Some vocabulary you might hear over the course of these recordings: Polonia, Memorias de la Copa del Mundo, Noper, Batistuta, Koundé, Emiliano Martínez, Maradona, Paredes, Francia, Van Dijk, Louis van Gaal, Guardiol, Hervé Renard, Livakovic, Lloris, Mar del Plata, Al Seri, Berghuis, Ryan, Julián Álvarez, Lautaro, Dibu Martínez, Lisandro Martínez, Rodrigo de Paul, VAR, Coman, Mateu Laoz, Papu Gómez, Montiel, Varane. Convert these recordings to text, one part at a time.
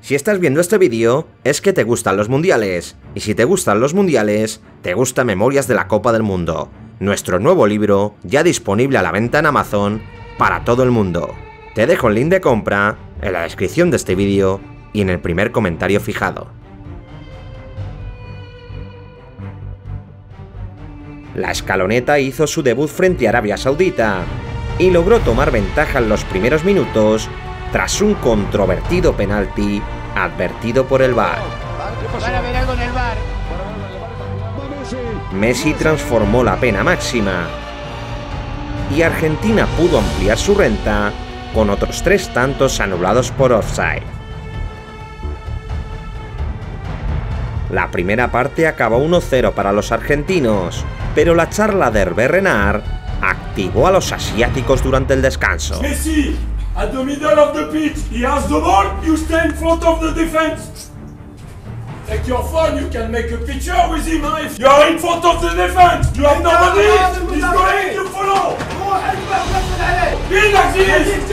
Si estás viendo este vídeo, es que te gustan los mundiales, y si te gustan los mundiales, te gusta Memorias de la Copa del Mundo, nuestro nuevo libro ya disponible a la venta en Amazon para todo el mundo. Te dejo el link de compra en la descripción de este vídeo y en el primer comentario fijado. La Scaloneta hizo su debut frente a Arabia Saudita y logró tomar ventaja en los primeros minutos tras un controvertido penalti advertido por el VAR. Messi transformó la pena máxima y Argentina pudo ampliar su renta con otros tres tantos anulados por offside. La primera parte acabó 1-0 para los argentinos, pero la charla de Hervé Renard activó a los asiáticos durante el descanso. Messi, at the middle of the pitch, he has the ball, you stay in front of the defense. Take your phone, you can make a picture with him. You are in front of the defense, you have nobody, he's going to follow. Be concentrated.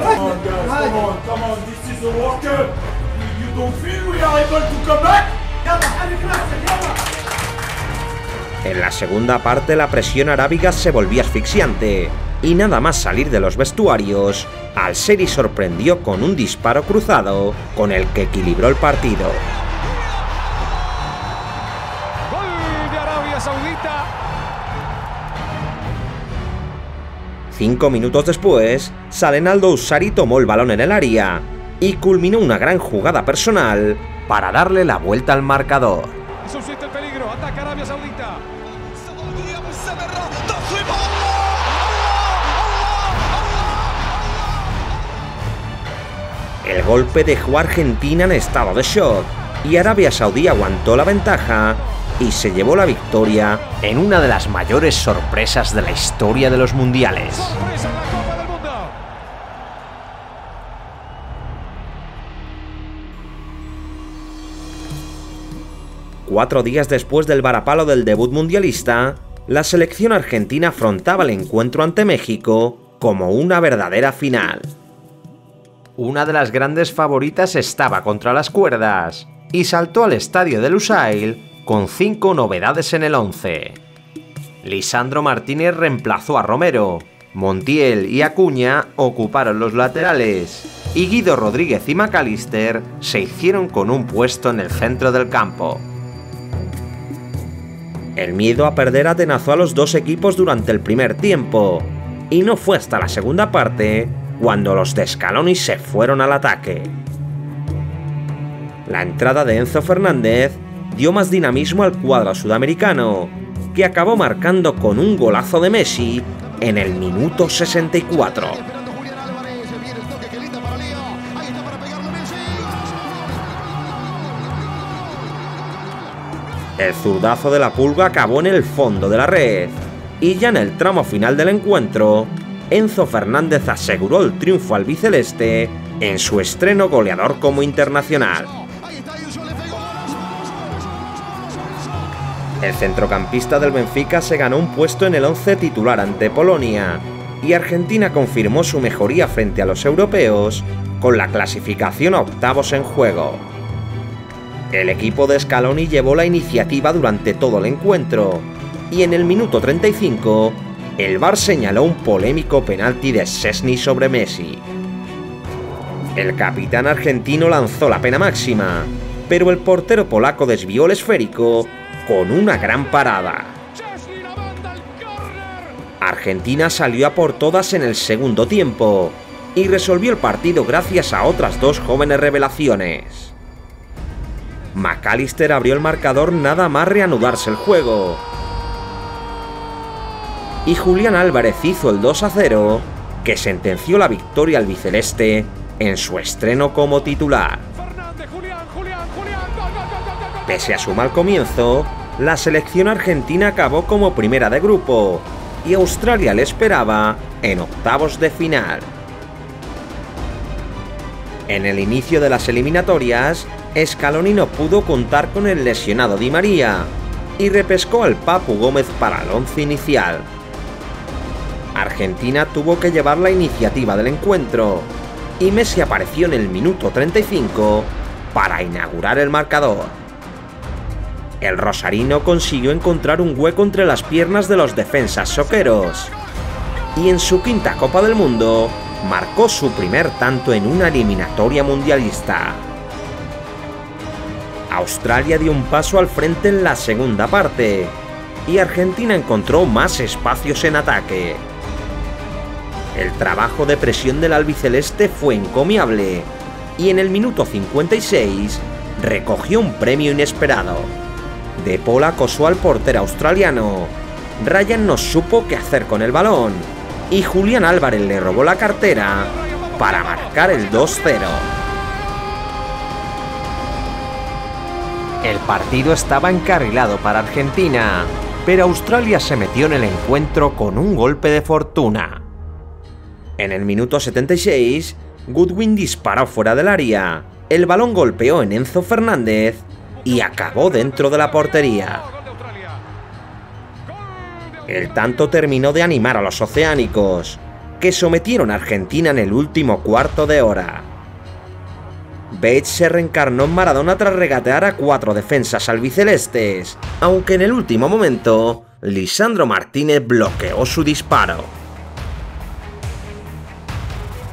Come on, come on, this is a World Cup. You don't feel we are able to come back? En la segunda parte la presión arábiga se volvía asfixiante y nada más salir de los vestuarios, Al Seri sorprendió con un disparo cruzado con el que equilibró el partido. ¡Gol de Arabia Saudita! 5 minutos después, Salem Al Dawsari tomó el balón en el área y culminó una gran jugada personal para darle la vuelta al marcador. Subsiste el peligro, ataca Arabia Saudita. El golpe dejó a Argentina en estado de shock y Arabia Saudí aguantó la ventaja y se llevó la victoria en una de las mayores sorpresas de la historia de los mundiales. ¡Sorpresa en la Copa del Mundo! Cuatro días después del varapalo del debut mundialista, la selección argentina afrontaba el encuentro ante México como una verdadera final. Una de las grandes favoritas estaba contra las cuerdas y saltó al estadio de Lusail con 5 novedades en el 11. Lisandro Martínez reemplazó a Romero, Montiel y Acuña ocuparon los laterales y Guido Rodríguez y McAllister se hicieron con un puesto en el centro del campo. El miedo a perder atenazó a los dos equipos durante el primer tiempo y no fue hasta la segunda parte cuando los de Scaloni se fueron al ataque. La entrada de Enzo Fernández dio más dinamismo al cuadro sudamericano, que acabó marcando con un golazo de Messi en el minuto 64. El zurdazo de la Pulga acabó en el fondo de la red, y ya en el tramo final del encuentro, Enzo Fernández aseguró el triunfo albiceleste en su estreno goleador como internacional. El centrocampista del Benfica se ganó un puesto en el 11 titular ante Polonia y Argentina confirmó su mejoría frente a los europeos con la clasificación a octavos en juego. El equipo de Scaloni llevó la iniciativa durante todo el encuentro y en el minuto 35 el VAR señaló un polémico penalti de Szczęsny sobre Messi. El capitán argentino lanzó la pena máxima, pero el portero polaco desvió el esférico con una gran parada. Argentina salió a por todas en el segundo tiempo y resolvió el partido gracias a otras dos jóvenes revelaciones. McAllister abrió el marcador nada más reanudarse el juego, y Julián Álvarez hizo el 2-0, que sentenció la victoria albiceleste en su estreno como titular. Pese a su mal comienzo, la selección argentina acabó como primera de grupo y Australia le esperaba en octavos de final. En el inicio de las eliminatorias, Scaloni no pudo contar con el lesionado Di María y repescó al Papu Gómez para el 11 inicial. Argentina tuvo que llevar la iniciativa del encuentro, y Messi apareció en el minuto 35 para inaugurar el marcador. El rosarino consiguió encontrar un hueco entre las piernas de los defensas soqueros y en su quinta Copa del Mundo marcó su primer tanto en una eliminatoria mundialista. Australia dio un paso al frente en la segunda parte y Argentina encontró más espacios en ataque. El trabajo de presión del albiceleste fue encomiable y en el minuto 56 recogió un premio inesperado. De Paul acosó al portero australiano, Ryan no supo qué hacer con el balón y Julián Álvarez le robó la cartera para marcar el 2-0. El partido estaba encarrilado para Argentina, pero Australia se metió en el encuentro con un golpe de fortuna. En el minuto 76, Goodwin disparó fuera del área, el balón golpeó en Enzo Fernández y acabó dentro de la portería. El tanto terminó de animar a los oceánicos, que sometieron a Argentina en el último cuarto de hora. Bates se reencarnó en Maradona tras regatear a cuatro defensas albicelestes, aunque en el último momento, Lisandro Martínez bloqueó su disparo.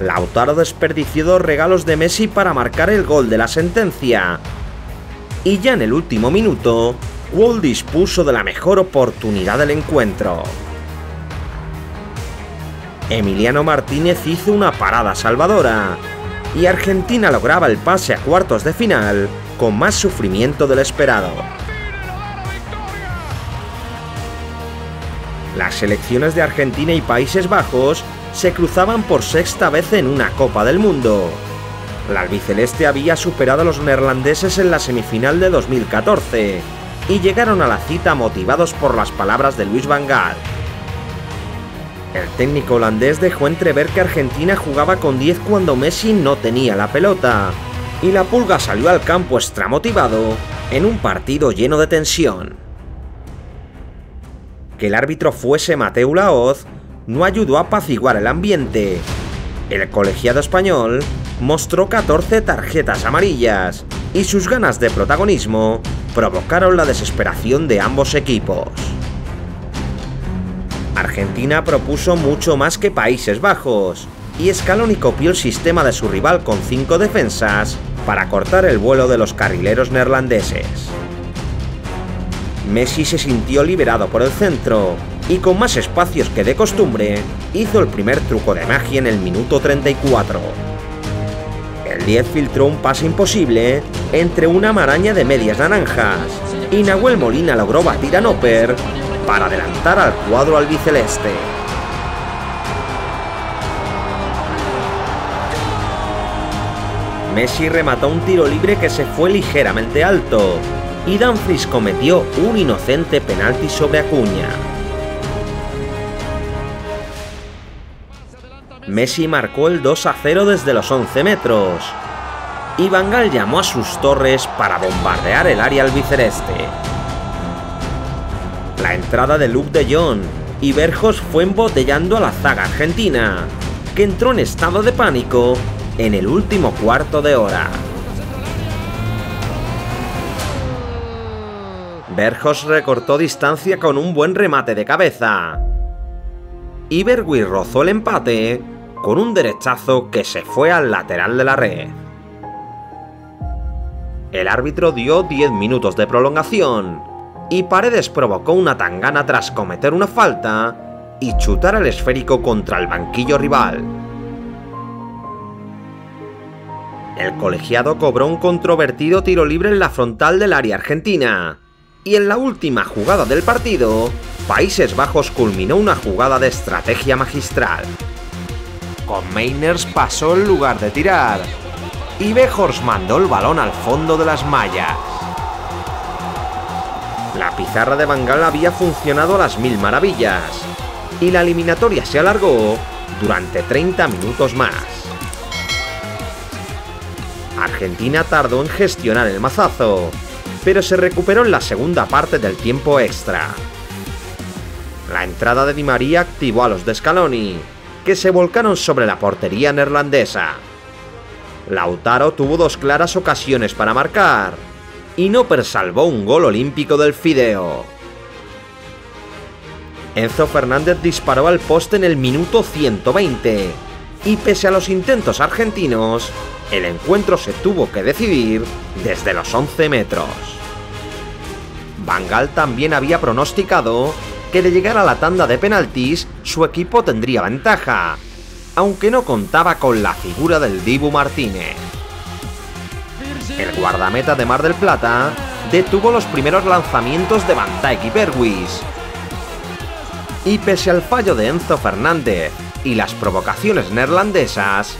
Lautaro desperdició dos regalos de Messi para marcar el gol de la sentencia. Y ya en el último minuto, Wall dispuso de la mejor oportunidad del encuentro. Emiliano Martínez hizo una parada salvadora, y Argentina lograba el pase a cuartos de final con más sufrimiento del esperado. Las selecciones de Argentina y Países Bajos se cruzaban por sexta vez en una Copa del Mundo. La albiceleste había superado a los neerlandeses en la semifinal de 2014 y llegaron a la cita motivados por las palabras de Louis van Gaal. El técnico holandés dejó entrever que Argentina jugaba con 10 cuando Messi no tenía la pelota y la pulga salió al campo extramotivado en un partido lleno de tensión. Que el árbitro fuese Mateu Laoz no ayudó a apaciguar el ambiente. El colegiado español mostró 14 tarjetas amarillas y sus ganas de protagonismo provocaron la desesperación de ambos equipos. Argentina propuso mucho más que Países Bajos y Scaloni copió el sistema de su rival con 5 defensas para cortar el vuelo de los carrileros neerlandeses. Messi se sintió liberado por el centro y con más espacios que de costumbre hizo el primer truco de magia en el minuto 34. El 10 filtró un pase imposible entre una maraña de medias naranjas y Nahuel Molina logró batir a Noper para adelantar al cuadro albiceleste. Messi remató un tiro libre que se fue ligeramente alto y Dumfries cometió un inocente penalti sobre Acuña. Messi marcó el 2-0 desde los 11 metros y Van Gaal llamó a sus torres para bombardear el área albiceleste. La entrada de Luke de Jong y Berghuis fue embotellando a la zaga argentina, que entró en estado de pánico en el último cuarto de hora. Berghuis recortó distancia con un buen remate de cabeza y Berghuis rozó el empate con un derechazo que se fue al lateral de la red. El árbitro dio 10 minutos de prolongación y Paredes provocó una tangana tras cometer una falta y chutar el esférico contra el banquillo rival. El colegiado cobró un controvertido tiro libre en la frontal del área argentina y en la última jugada del partido, Países Bajos culminó una jugada de estrategia magistral. Con Mainers pasó el lugar de tirar y Berghuis mandó el balón al fondo de las mallas. La pizarra de Van Gaal había funcionado a las mil maravillas y la eliminatoria se alargó durante 30 minutos más. Argentina tardó en gestionar el mazazo, pero se recuperó en la segunda parte del tiempo extra. La entrada de Di María activó a los de Scaloni, que se volcaron sobre la portería neerlandesa. Lautaro tuvo dos claras ocasiones para marcar, y Noper salvó un gol olímpico del fideo. Enzo Fernández disparó al poste en el minuto 120, y pese a los intentos argentinos, el encuentro se tuvo que decidir desde los 11 metros. Van Gaal también había pronosticado que de llegar a la tanda de penaltis su equipo tendría ventaja, aunque no contaba con la figura del Dibu Martínez. El guardameta de Mar del Plata detuvo los primeros lanzamientos de Van Dijk y Berghuis, y pese al fallo de Enzo Fernández y las provocaciones neerlandesas,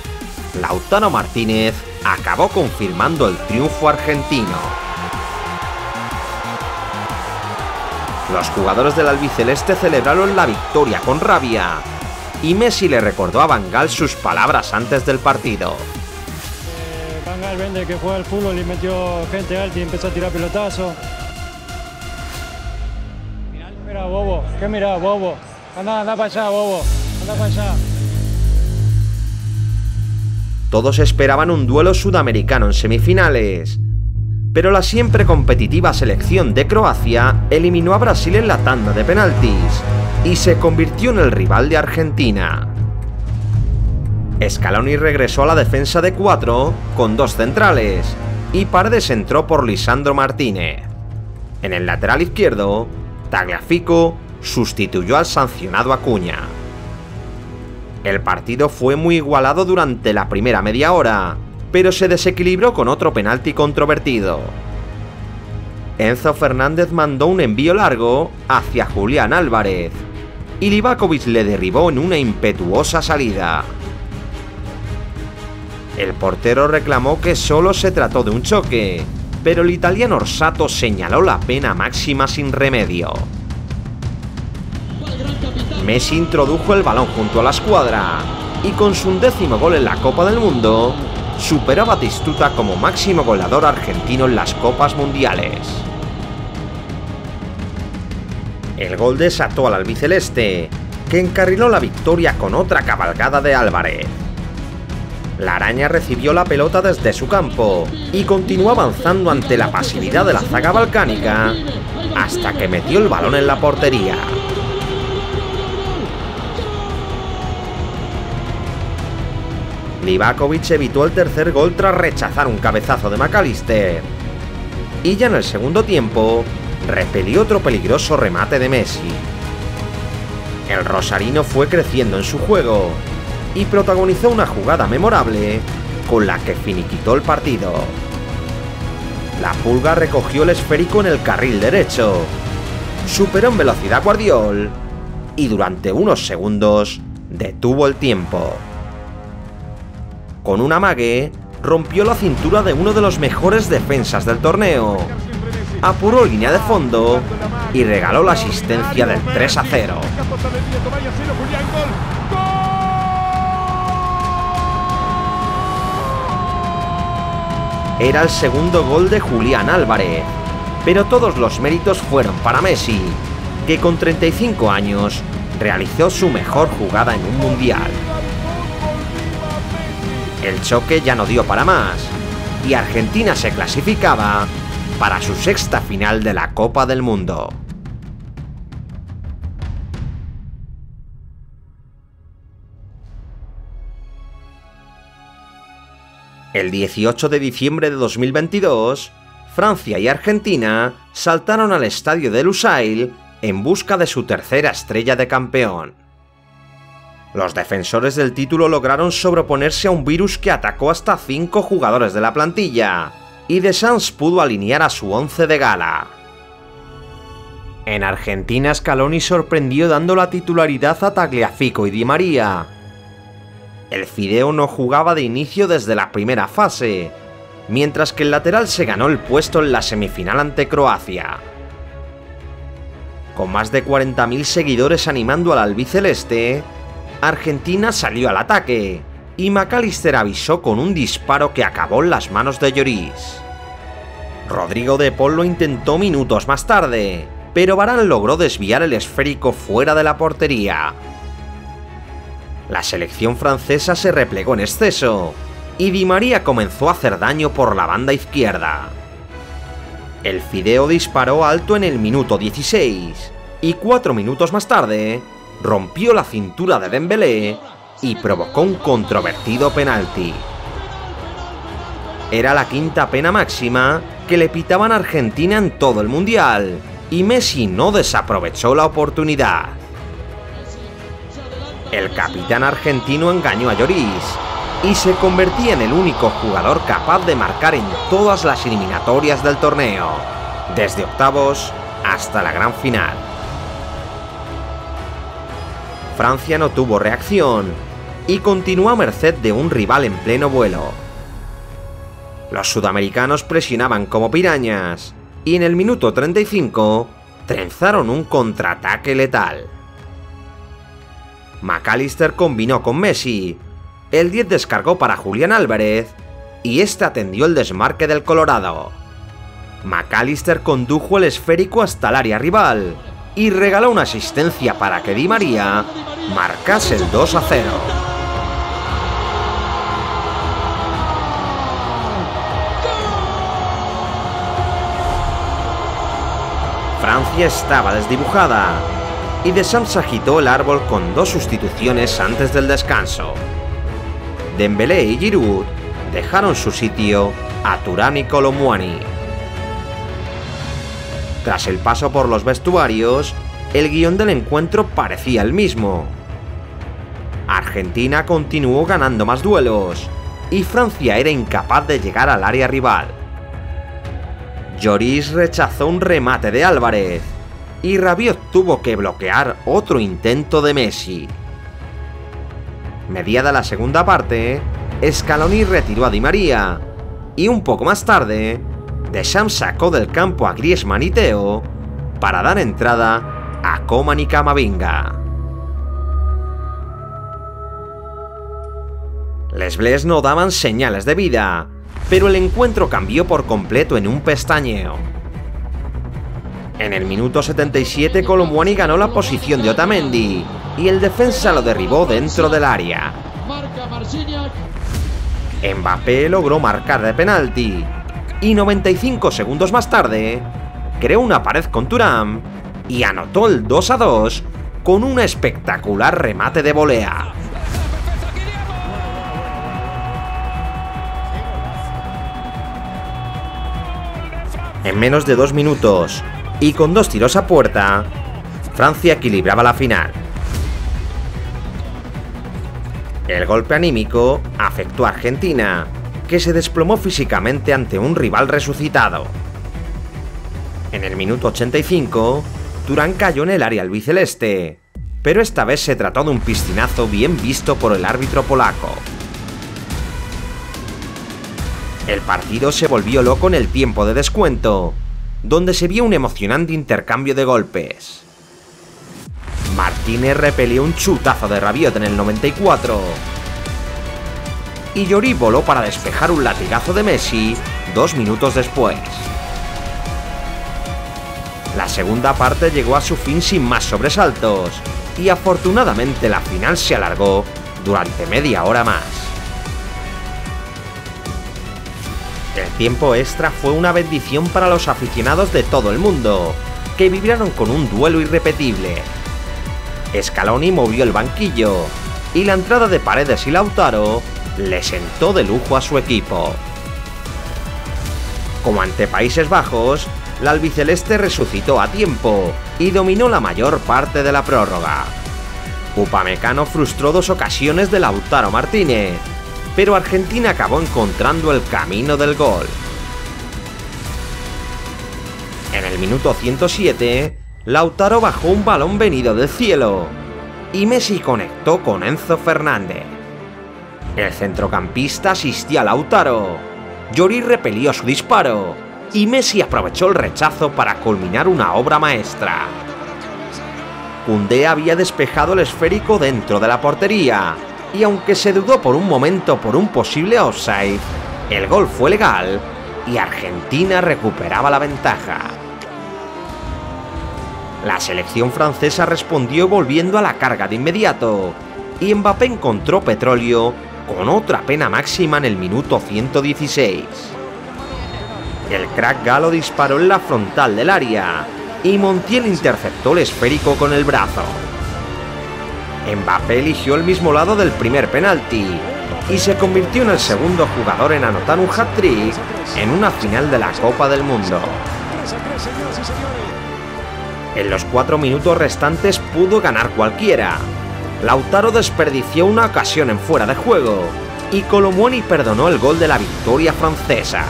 Lautaro Martínez acabó confirmando el triunfo argentino. Los jugadores del albiceleste celebraron la victoria con rabia, y Messi le recordó a Van Gaal sus palabras antes del partido. Van Gaal vende que juega al fútbol y metió gente alta y empezó a tirar pelotazo. Mira, bobo, ¿qué mirá, bobo? Anda para allá, bobo, anda para allá. Todos esperaban un duelo sudamericano en semifinales, pero la siempre competitiva selección de Croacia eliminó a Brasil en la tanda de penaltis y se convirtió en el rival de Argentina. Scaloni regresó a la defensa de 4 con dos centrales y Paredes entró por Lisandro Martínez. En el lateral izquierdo, Tagliafico sustituyó al sancionado Acuña. El partido fue muy igualado durante la primera media hora, pero se desequilibró con otro penalti controvertido. Enzo Fernández mandó un envío largo hacia Julián Álvarez, y Livakovic le derribó en una impetuosa salida. El portero reclamó que solo se trató de un choque, pero el italiano Orsato señaló la pena máxima sin remedio. Messi introdujo el balón junto a la escuadra, y con su 10.º gol en la Copa del Mundo, superó a Batistuta como máximo goleador argentino en las Copas Mundiales. El gol desató al albiceleste, que encarriló la victoria con otra cabalgada de Álvarez. La araña recibió la pelota desde su campo y continuó avanzando ante la pasividad de la zaga balcánica hasta que metió el balón en la portería. Livakovic evitó el tercer gol tras rechazar un cabezazo de McAllister, y ya en el segundo tiempo repelió otro peligroso remate de Messi. El rosarino fue creciendo en su juego y protagonizó una jugada memorable con la que finiquitó el partido. La pulga recogió el esférico en el carril derecho, superó en velocidad a Guardiol y durante unos segundos detuvo el tiempo. Con un amague, rompió la cintura de uno de los mejores defensas del torneo, apuró línea de fondo y regaló la asistencia del 3-0. Era el segundo gol de Julián Álvarez, pero todos los méritos fueron para Messi, que con 35 años realizó su mejor jugada en un mundial. El choque ya no dio para más, y Argentina se clasificaba para su 6ª final de la Copa del Mundo. El 18 de diciembre de 2022, Francia y Argentina saltaron al estadio de Lusail en busca de su tercera estrella de campeón. Los defensores del título lograron sobreponerse a un virus que atacó hasta 5 jugadores de la plantilla, y Deschamps pudo alinear a su 11 de gala. En Argentina, Scaloni sorprendió dando la titularidad a Tagliafico y Di María. El fideo no jugaba de inicio desde la primera fase, mientras que el lateral se ganó el puesto en la semifinal ante Croacia. Con más de 40.000 seguidores animando al albiceleste, Argentina salió al ataque, y McAllister avisó con un disparo que acabó en las manos de Lloris. Rodrigo de Paul lo intentó minutos más tarde, pero Varane logró desviar el esférico fuera de la portería. La selección francesa se replegó en exceso, y Di María comenzó a hacer daño por la banda izquierda. El fideo disparó alto en el minuto 16, y 4 minutos más tarde, rompió la cintura de Dembélé y provocó un controvertido penalti. Era la quinta pena máxima que le pitaban a Argentina en todo el Mundial, y Messi no desaprovechó la oportunidad. El capitán argentino engañó a Lloris, y se convertía en el único jugador capaz de marcar en todas las eliminatorias del torneo, desde octavos hasta la gran final. Francia no tuvo reacción, y continuó a merced de un rival en pleno vuelo. Los sudamericanos presionaban como pirañas, y en el minuto 35, trenzaron un contraataque letal. McAllister combinó con Messi, el 10 descargó para Julián Álvarez, y este atendió el desmarque del Colorado. McAllister condujo el esférico hasta el área rival, y regaló una asistencia para que Di María marcase el 2-0. Francia estaba desdibujada, y Deschamps agitó el árbol con 2 sustituciones antes del descanso. Dembélé y Giroud dejaron su sitio a Thuram y Kolo Muani. Tras el paso por los vestuarios, el guión del encuentro parecía el mismo. Argentina continuó ganando más duelos, y Francia era incapaz de llegar al área rival. Lloris rechazó un remate de Álvarez, y Rabiot tuvo que bloquear otro intento de Messi. Mediada la segunda parte, Scaloni retiró a Di María, y un poco más tarde, Deschamps sacó del campo a Griezmann y Teo para dar entrada a Coman y Camavinga. Les Bleus no daban señales de vida, pero el encuentro cambió por completo en un pestañeo. En el minuto 77 Kolo Muani ganó la posición de Otamendi, y el defensa lo derribó dentro del área. Mbappé logró marcar de penalti, y 95 segundos más tarde, creó una pared con Thuram, y anotó el 2-2 con un espectacular remate de volea. En menos de 2 minutos, y con 2 tiros a puerta, Francia equilibraba la final. El golpe anímico afectó a Argentina, que se desplomó físicamente ante un rival resucitado. En el minuto 85, Thuram cayó en el área albiceleste, pero esta vez se trató de un piscinazo bien visto por el árbitro polaco. El partido se volvió loco en el tiempo de descuento, donde se vio un emocionante intercambio de golpes. Martínez repelió un chutazo de Rabiot en el 94, y Lloris voló para despejar un latigazo de Messi 2 minutos después. La segunda parte llegó a su fin sin más sobresaltos, y afortunadamente la final se alargó durante media hora más. El tiempo extra fue una bendición para los aficionados de todo el mundo, que vibraron con un duelo irrepetible. Scaloni movió el banquillo, y la entrada de Paredes y Lautaro le sentó de lujo a su equipo. Como ante Países Bajos, la albiceleste resucitó a tiempo, y dominó la mayor parte de la prórroga. Upamecano frustró 2 ocasiones de Lautaro Martínez, pero Argentina acabó encontrando el camino del gol. En el minuto 107, Lautaro bajó un balón venido del cielo, y Messi conectó con Enzo Fernández. El centrocampista asistió a Lautaro, Lloris repelió su disparo, y Messi aprovechó el rechazo para culminar una obra maestra. Koundé había despejado el esférico dentro de la portería, y aunque se dudó por un momento por un posible offside, el gol fue legal, y Argentina recuperaba la ventaja. La selección francesa respondió volviendo a la carga de inmediato, y Mbappé encontró petróleo con otra pena máxima en el minuto 116. El crack galo disparó en la frontal del área y Montiel interceptó el esférico con el brazo. Mbappé eligió el mismo lado del primer penalti y se convirtió en el segundo jugador en anotar un hat-trick en una final de la Copa del Mundo. En los 4 minutos restantes pudo ganar cualquiera. Lautaro desperdició una ocasión en fuera de juego y Kolo Muani perdonó el gol de la victoria francesa.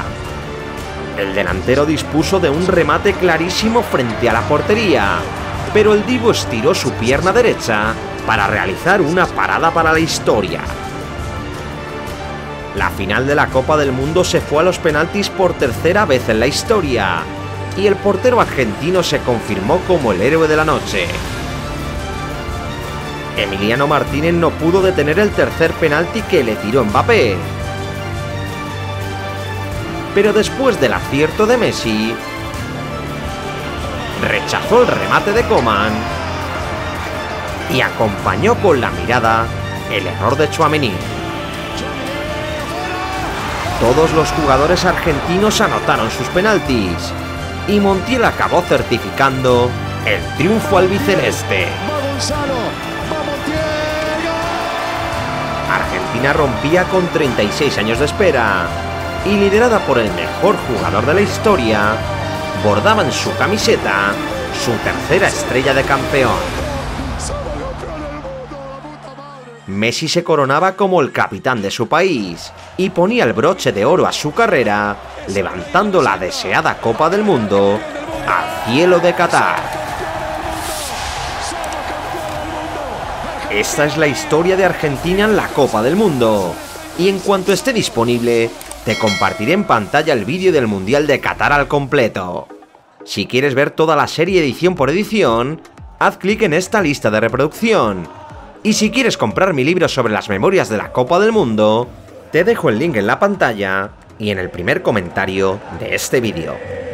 El delantero dispuso de un remate clarísimo frente a la portería, pero el Divo estiró su pierna derecha para realizar una parada para la historia. La final de la Copa del Mundo se fue a los penaltis por tercera vez en la historia y el portero argentino se confirmó como el héroe de la noche. Emiliano Martínez no pudo detener el tercer penalti que le tiró Mbappé, pero después del acierto de Messi, rechazó el remate de Coman y acompañó con la mirada el error de Tchouaméni. Todos los jugadores argentinos anotaron sus penaltis y Montiel acabó certificando el triunfo albiceleste. Argentina rompía con 36 años de espera y, liderada por el mejor jugador de la historia, bordaba en su camiseta su tercera estrella de campeón. Messi se coronaba como el capitán de su país y ponía el broche de oro a su carrera, levantando la deseada Copa del Mundo al cielo de Qatar. Esta es la historia de Argentina en la Copa del Mundo, y en cuanto esté disponible, te compartiré en pantalla el vídeo del Mundial de Qatar al completo. Si quieres ver toda la serie edición por edición, haz clic en esta lista de reproducción. Y si quieres comprar mi libro sobre las memorias de la Copa del Mundo, te dejo el link en la pantalla y en el primer comentario de este vídeo.